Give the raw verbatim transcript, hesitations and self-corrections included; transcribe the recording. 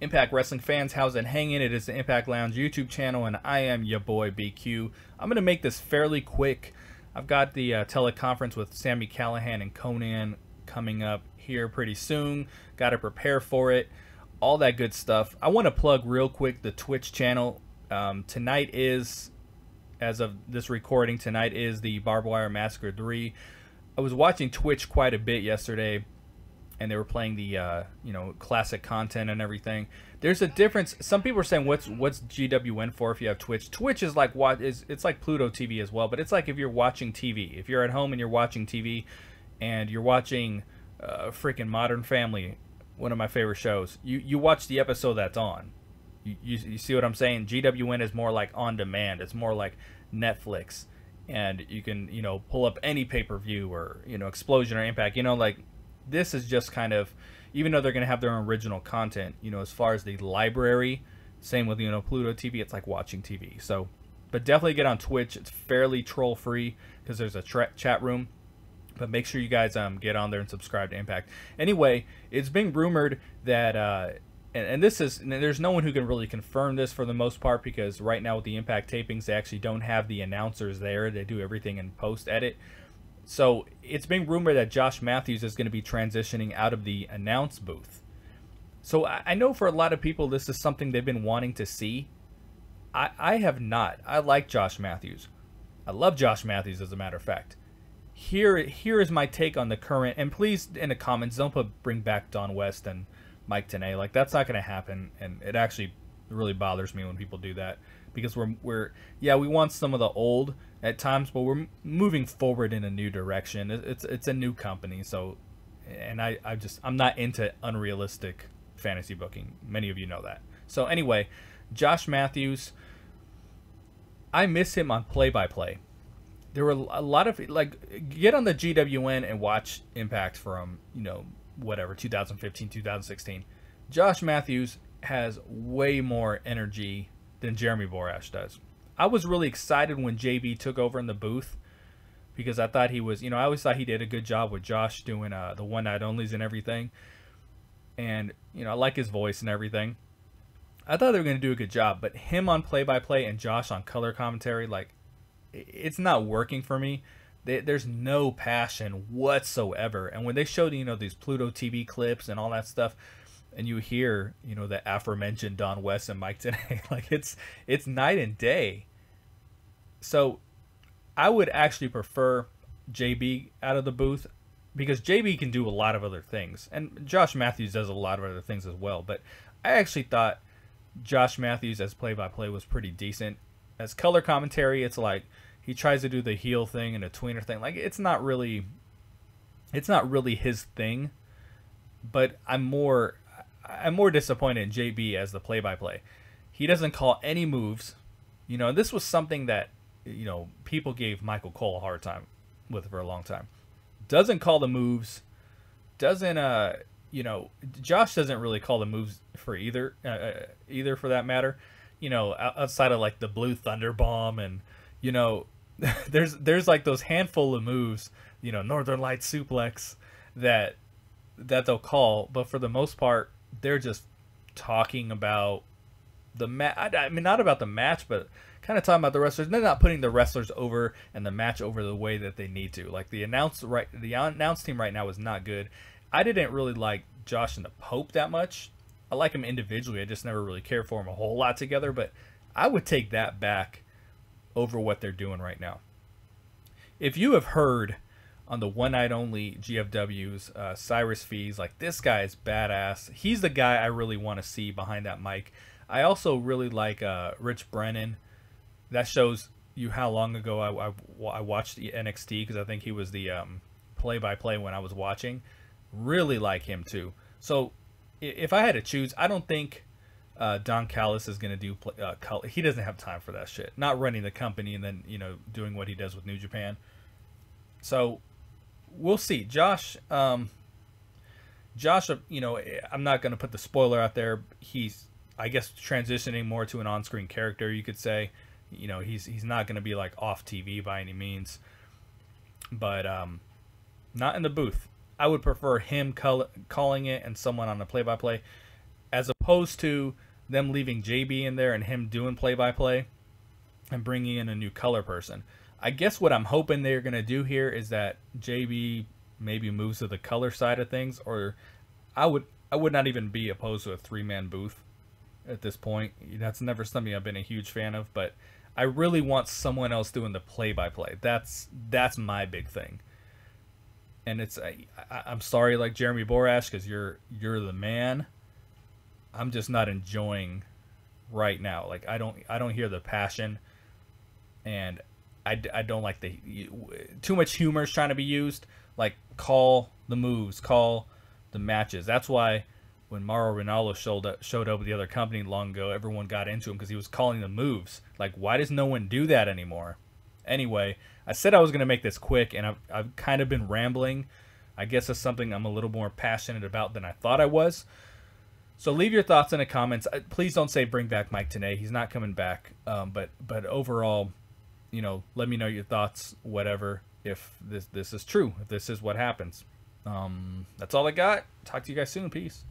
Impact Wrestling fans, how's it hanging? It is the Impact Lounge YouTube channel, and I am your boy B Q. I'm going to make this fairly quick. I've got the uh, teleconference with Sammy Callahan and Conan coming up here pretty soon. Got to prepare for it. All that good stuff. I want to plug real quick the Twitch channel. Um, tonight is, as of this recording, tonight is the Barbed Wire Massacre three. I was watching Twitch quite a bit yesterday, and they were playing the uh, you know, classic content and everything. There's a difference. Some people are saying, what's what's G W N for if you have Twitch? Twitch is like what is it's like Pluto T V as well, but it's like if you're watching T V. If you're at home and you're watching T V, and you're watching uh, freaking Modern Family, one of my favorite shows, you you watch the episode that's on. You, you you see what I'm saying? G W N is more like on demand. It's more like Netflix, and you can you know pull up any pay-per-view or you know Explosion or Impact. You know like. This is just kind of, even though they're going to have their own original content, you know, as far as the library, same with, you know, Pluto T V, it's like watching T V. So, but definitely get on Twitch. It's fairly troll-free because there's a tra chat room. But make sure you guys um, get on there and subscribe to Impact. Anyway, it's being rumored that, uh, and, and this is, and there's no one who can really confirm this for the most part because right now with the Impact tapings, they actually don't have the announcers there. They do everything in post-edit. So it's being rumored that Josh Matthews is going to be transitioning out of the announce booth. So I know for a lot of people, this is something they've been wanting to see. I, I have not. I like Josh Matthews. I love Josh Matthews, as a matter of fact. Here, here is my take on the current, and please, in the comments, don't put, bring back Don West and Mike Tenay. Like, that's not going to happen, and it actually really bothers me when people do that. Because we're, we're, yeah, we want some of the old at times, but we're moving forward in a new direction. It's it's a new company, so, and I, I just, I'm not into unrealistic fantasy booking. Many of you know that. So anyway, Josh Matthews, I miss him on play-by-play. There were a lot of, like, get on the G W N and watch Impact from, you know, whatever, two thousand fifteen, two thousand sixteen. Josh Matthews has way more energy than Jeremy Borash does. I was really excited when J B took over in the booth because I thought he was, you know, I always thought he did a good job with Josh doing uh, the one night onlys and everything. And, you know, I like his voice and everything. I thought they were going to do a good job, but him on play-by-play and Josh on color commentary, like, it's not working for me. They, there's no passion whatsoever. And when they showed, you know, these Pluto T V clips and all that stuff, and you hear, you know, the aforementioned Don West and Mike Tenay, like it's it's night and day. So I would actually prefer J B out of the booth because J B can do a lot of other things. And Josh Matthews does a lot of other things as well. But I actually thought Josh Matthews as play-by-play was pretty decent. As color commentary, it's like he tries to do the heel thing and a tweener thing. Like it's not really it's not really his thing. But I'm more I'm more disappointed in J B as the play-by-play. He doesn't call any moves. You know, this was something that, you know, people gave Michael Cole a hard time with for a long time. Doesn't call the moves. Doesn't, uh, you know, Josh doesn't really call the moves for either, uh, either for that matter. You know, outside of, like, the blue thunder bomb and, you know, there's, there's, like, those handful of moves, you know, Northern Lights suplex that, that they'll call. But for the most part, they're just talking about the match. I mean, not about the match, but kind of talking about the wrestlers. They're not putting the wrestlers over and the match over the way that they need to. Like the announce right, the announce team right now is not good. I didn't really like Josh and the Pope that much. I like him individually. I just never really cared for him a whole lot together. But I would take that back over what they're doing right now. If you have heard on the one night only G F W's uh, Cyrus Fees, like this guy is badass. He's the guy I really want to see behind that mic. I also really like uh, Rich Brennan. That shows you how long ago I, I, I watched the N X T because I think he was the um, play-by-play when I was watching. Really like him too. So if I had to choose, I don't think uh, Don Callis is going to do play, uh, color. He doesn't have time for that shit. Not running the company and then you know doing what he does with New Japan. So we'll see. Josh, um, Josh, you know, I'm not going to put the spoiler out there. He's, I guess, transitioning more to an on-screen character, you could say. You know, he's he's not going to be, like, off T V by any means. But um, not in the booth. I would prefer him call, calling it and someone on the play-by-play. as opposed to them leaving J B in there and him doing play-by-play and bringing in a new color person. I guess what I'm hoping they're going to do here is that J B maybe moves to the color side of things, or I would I would not even be opposed to a three-man booth at this point. That's never something I've been a huge fan of, but I really want someone else doing the play-by-play. That's that's my big thing. And it's I, I'm sorry, like Jeremy Borash, because you're you're the man. I'm just not enjoying right now. Like I don't I don't hear the passion, and I, I don't like the too much humor is trying to be used. Like call the moves, call the matches. That's why when Mauro Ranallo showed up, showed up with the other company long ago, everyone got into him because he was calling the moves. Like, why does no one do that anymore? Anyway, I said I was going to make this quick, and I've, I've kind of been rambling. I guess that's something I'm a little more passionate about than I thought I was. So leave your thoughts in the comments. Please don't say bring back Mike Tenay. He's not coming back. Um, but but overall, you know, let me know your thoughts, whatever, if this, this is true, if this is what happens. Um, that's all I got. Talk to you guys soon. Peace.